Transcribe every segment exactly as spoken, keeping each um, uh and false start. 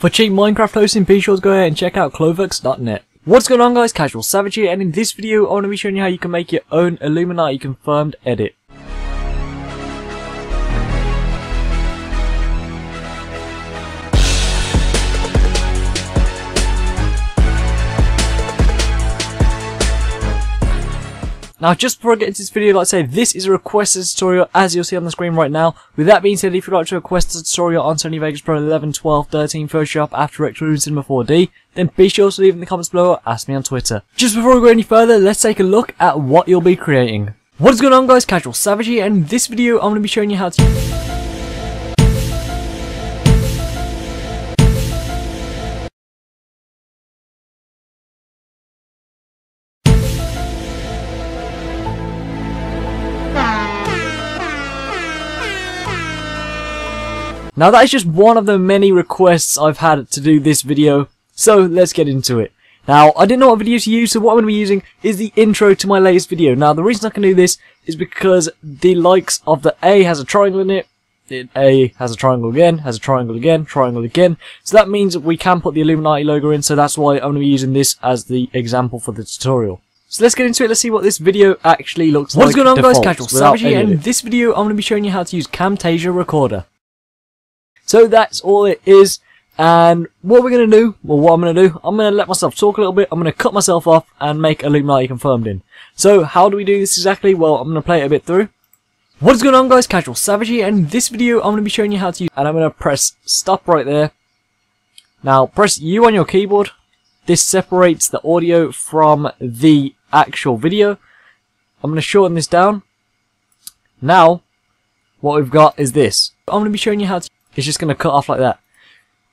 For cheap Minecraft hosting, be sure to go ahead and check out clovux dot net. What's going on, guys? Casual Savage here, and in this video I want to be showing you how you can make your own Illuminati confirmed edit. Now, just before I get into this video, like I say, this is a requested tutorial, as you'll see on the screen right now. With that being said, if you'd like to request a tutorial on Sony Vegas Pro eleven, twelve, thirteen, Photoshop, After Effects, and Cinema four D, then be sure to leave it in the comments below or ask me on Twitter. Just before we go any further, let's take a look at what you'll be creating. What is going on, guys? Casual Savage here, and in this video I'm going to be showing you how to... Now, that is just one of the many requests I've had to do this video, so let's get into it. Now, I didn't know what video to use, so what I'm going to be using is the intro to my latest video. Now, the reason I can do this is because the likes of the A has a triangle in it, the A has a triangle again, has a triangle again, triangle again, so that means we can put the Illuminati logo in, so that's why I'm going to be using this as the example for the tutorial. So let's get into it, let's see what this video actually looks like. What's going on, guys? Casual Savage, and in this video I'm going to be showing you how to use Camtasia Recorder. So that's all it is, and what we're going to do, well what I'm going to do, I'm going to let myself talk a little bit, I'm going to cut myself off and make Illuminati confirmed in. So how do we do this exactly? Well, I'm going to play it a bit through. What is going on, guys? Casual Savage here, and in this video I'm going to be showing you how to use, and I'm going to press stop right there. Now press U on your keyboard, this separates the audio from the actual video. I'm going to shorten this down. Now what we've got is this. I'm going to be showing you how to... It's just going to cut off like that.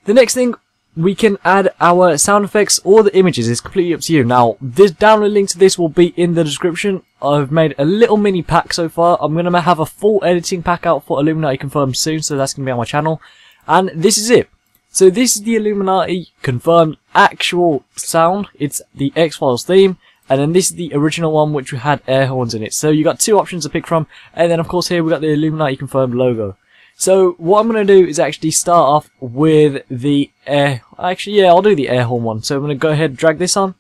The next thing, we can add our sound effects or the images. It's completely up to you. Now, this download link to this will be in the description. I've made a little mini pack so far. I'm going to have a full editing pack out for Illuminati Confirmed soon, so that's going to be on my channel. And this is it. So this is the Illuminati Confirmed actual sound. It's the X-Files theme. And then this is the original one, which we had air horns in it. So you got two options to pick from. And then, of course, here we got the Illuminati Confirmed logo. So what I'm going to do is actually start off with the air, actually yeah I'll do the air horn one, so I'm going to go ahead and drag this on,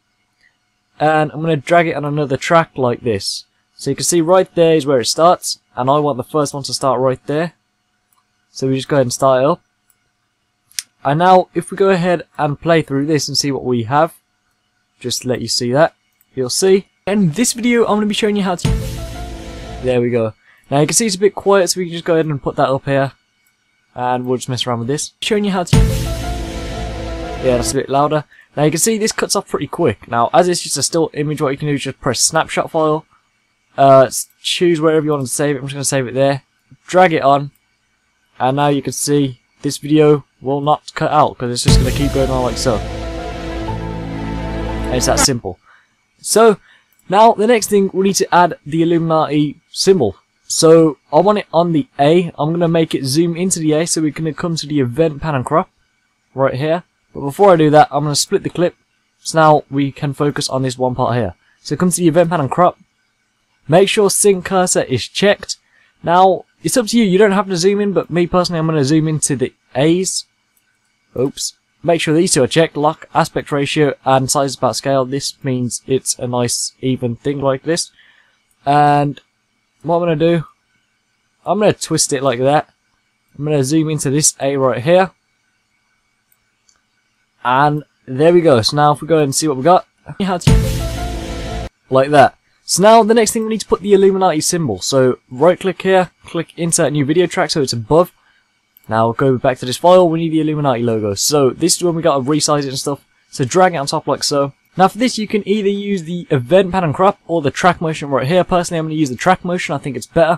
and I'm going to drag it on another track like this. So you can see right there is where it starts, and I want the first one to start right there. So we just go ahead and start it up. And now if we go ahead and play through this and see what we have, just let you see that, you'll see. In this video I'm going to be showing you how to, there we go. Now you can see it's a bit quiet, so we can just go ahead and put that up here, and we'll just mess around with this. Showing you how to... Yeah, that's a bit louder. Now you can see this cuts off pretty quick. Now, as it's just a still image, what you can do is just press snapshot file, uh, choose wherever you want to save it. I'm just going to save it there, drag it on, and now you can see this video will not cut out, because it's just going to keep going on like so. And it's that simple. So, now the next thing, we need to add the Illuminati symbol. So I want it on the A. I'm going to make it zoom into the A, so we're going to come to the event pan and crop right here. But before I do that, I'm going to split the clip, so now we can focus on this one part here. So come to the event pan and crop. Make sure sync cursor is checked. Now it's up to you, you don't have to zoom in, but me personally, I'm going to zoom into the A's. Oops. Make sure these two are checked, lock, aspect ratio and size about scale. This means it's a nice even thing like this. And what I'm going to do, I'm going to twist it like that, I'm going to zoom into this A right here, and there we go. So now if we go ahead and see what we got, like that. So now the next thing, we need to put the Illuminati symbol, so right click here, click insert new video track, so it's above. Now go back to this file, we need the Illuminati logo, so this is when we got to resize it and stuff, so drag it on top like so. Now for this, you can either use the event pattern crop or the track motion right here. Personally, I'm going to use the track motion, I think it's better.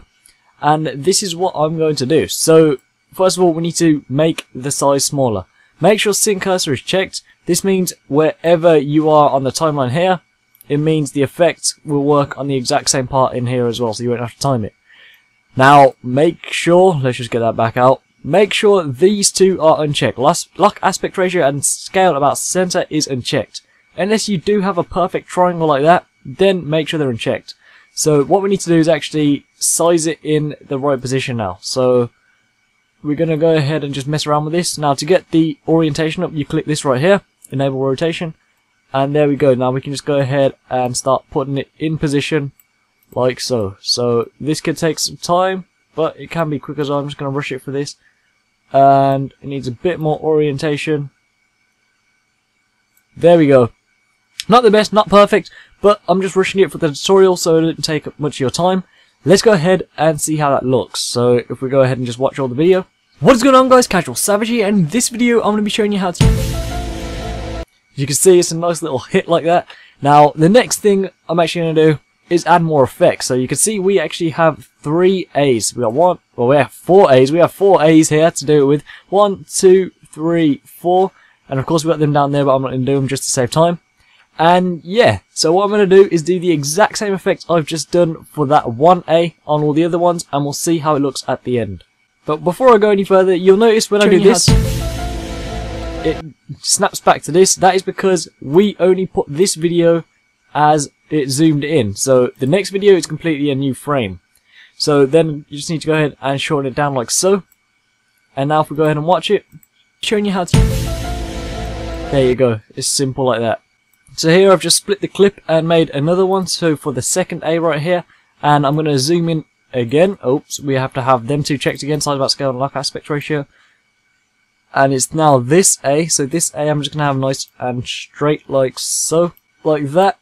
And this is what I'm going to do. So first of all, we need to make the size smaller. Make sure sync cursor is checked. This means wherever you are on the timeline here, it means the effect will work on the exact same part in here as well, so you won't have to time it. Now make sure, let's just get that back out. Make sure these two are unchecked. Lock aspect ratio and scale about center is unchecked. Unless you do have a perfect triangle like that, then make sure they're unchecked. So what we need to do is actually size it in the right position now. So we're going to go ahead and just mess around with this. Now, to get the orientation up, you click this right here, enable rotation, and there we go. Now we can just go ahead and start putting it in position like so. So this could take some time, but it can be quicker, so I'm just going to rush it for this. And it needs a bit more orientation. There we go. Not the best, not perfect, but I'm just rushing it for the tutorial, so it didn't take up much of your time. Let's go ahead and see how that looks. So if we go ahead and just watch all the video. What is going on, guys? Casual Savage here, and in this video I'm going to be showing you how to... As you can see, it's a nice little hit like that. Now, the next thing I'm actually going to do is add more effects. So you can see we actually have three A's. We got one, well, we have four A's. We have four A's here to do it with. One, two, three, four. And of course we got them down there, but I'm not going to do them just to save time. And yeah, so what I'm going to do is do the exact same effect I've just done for that one A on all the other ones, and we'll see how it looks at the end. But before I go any further, you'll notice when I do this, it snaps back to this. That is because we only put this video as it zoomed in. So the next video is completely a new frame. So then you just need to go ahead and shorten it down like so. And now if we go ahead and watch it, showing you how to... There you go. It's simple like that. So here I've just split the clip and made another one, so for the second A right here, and I'm going to zoom in again. Oops, we have to have them two checked again, size about scale and lock aspect ratio. And it's now this A, so this A I'm just going to have nice and straight like so, like that.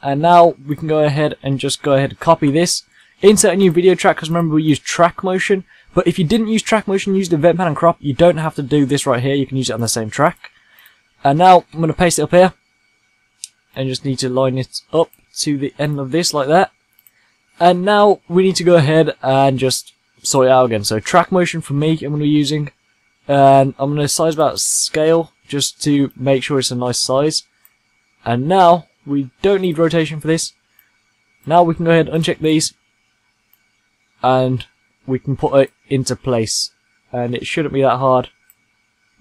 And now we can go ahead and just go ahead and copy this. Insert a new video track, because remember we use track motion, but if you didn't use track motion, use the event pan and crop, you don't have to do this right here, you can use it on the same track. And now I'm going to paste it up here. And just need to line it up to the end of this like that. And now we need to go ahead and just sort it out again. So track motion for me I'm going to be using. And I'm going to size about scale just to make sure it's a nice size. And now we don't need rotation for this. Now we can go ahead and uncheck these. And we can put it into place. And it shouldn't be that hard.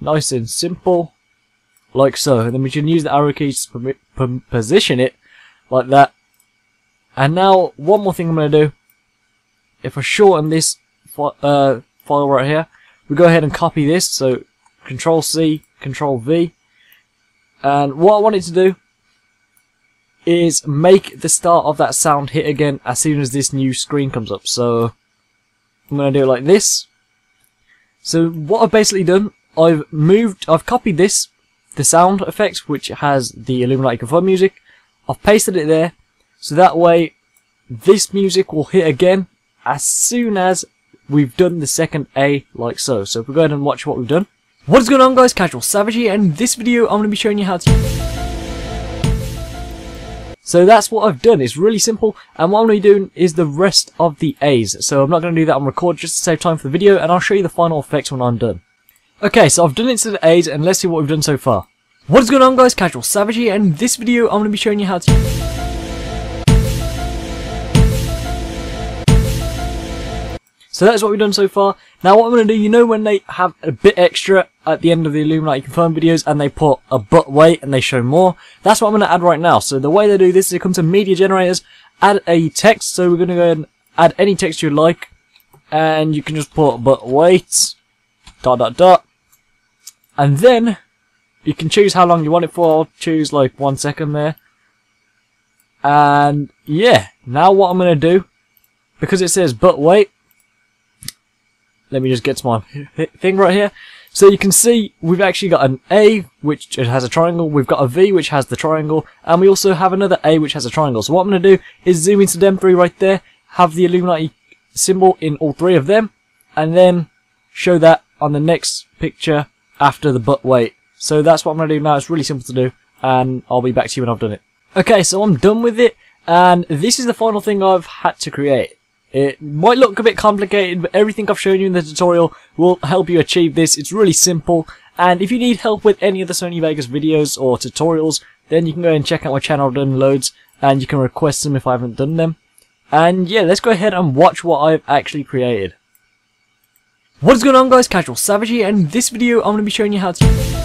Nice and simple. Like so, and then we can use the arrow keys to position it like that. And now, one more thing I'm going to do. If I shorten this uh, file right here, we go ahead and copy this. So, Control C, Control V. And what I wanted to do is make the start of that sound hit again as soon as this new screen comes up. So, I'm going to do it like this. So, what I've basically done, I've moved, I've copied this. The sound effect, which has the Illuminati Confirm music, I've pasted it there, so that way this music will hit again as soon as we've done the second A, like so. So if we go ahead and watch what we've done. What is going on, guys? Casual Savage here, and in this video I'm going to be showing you how to... So that's what I've done. It's really simple, and what I'm going to be doing is the rest of the A's. So I'm not going to do that on record just to save time for the video, and I'll show you the final effect when I'm done. Okay, so I've done it to the A's, and let's see what we've done so far. What is going on, guys? Casual Savage here, and in this video I'm going to be showing you how to... So that's what we've done so far. Now what I'm going to do, you know when they have a bit extra at the end of the Illuminati Confirmed videos and they put a but wait and they show more? That's what I'm going to add right now. So the way they do this is they come to media generators, add a text, so we're going to go ahead and add any text you like, and you can just put but wait, dot dot dot. And then you can choose how long you want it for. I'll choose like one second there. And yeah, now what I'm going to do, because it says but wait, let me just get to my thing right here. So you can see we've actually got an A which has a triangle, we've got a V which has the triangle, and we also have another A which has a triangle. So what I'm going to do is zoom into them three right there, have the Illuminati symbol in all three of them, and then show that on the next picture after the but wait. So that's what I'm going to do now. It's really simple to do, and I'll be back to you when I've done it. Okay, so I'm done with it, and this is the final thing I've had to create. It might look a bit complicated, but everything I've shown you in the tutorial will help you achieve this. It's really simple, and if you need help with any of the Sony Vegas videos or tutorials, then you can go and check out my channel. I've done loads, and you can request them if I haven't done them. And yeah, let's go ahead and watch what I've actually created. What is going on, guys? Casual Savage here, and in this video I'm going to be showing you how to...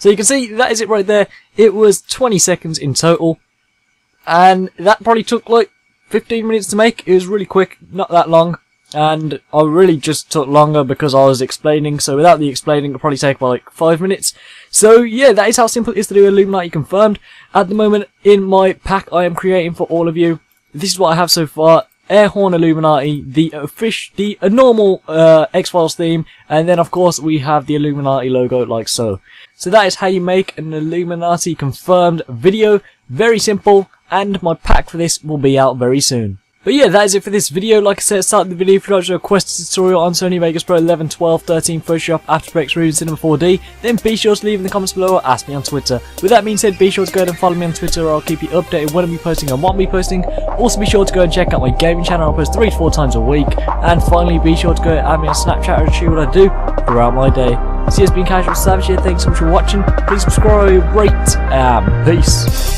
So you can see that is it right there. It was twenty seconds in total, and that probably took like fifteen minutes to make. It was really quick, not that long, and I really just took longer because I was explaining, so without the explaining it'll probably take about like five minutes. So yeah, that is how simple it is to do Illuminati Confirmed. At the moment in my pack I am creating for all of you, this is what I have so far: Air Horn Illuminati, the uh, fish, the uh, normal uh, X-Files theme, and then of course we have the Illuminati logo like so. So that is how you make an Illuminati Confirmed video. Very simple, and my pack for this will be out very soon. But yeah, that is it for this video. Like I said at the start of the video, if you'd like to request a tutorial on Sony Vegas Pro eleven, twelve, thirteen, Photoshop, After Effects, Ruby, Cinema four D, then be sure to leave in the comments below or ask me on Twitter. With that being said, be sure to go ahead and follow me on Twitter, or I'll keep you updated when I'll be posting and what I'll be posting. Also be sure to go and check out my gaming channel, I'll post three to four times a week. And finally, be sure to go and add me on Snapchat or see what I do throughout my day. This has been Casual Savage here, thanks so much for watching, please subscribe, rate, and peace.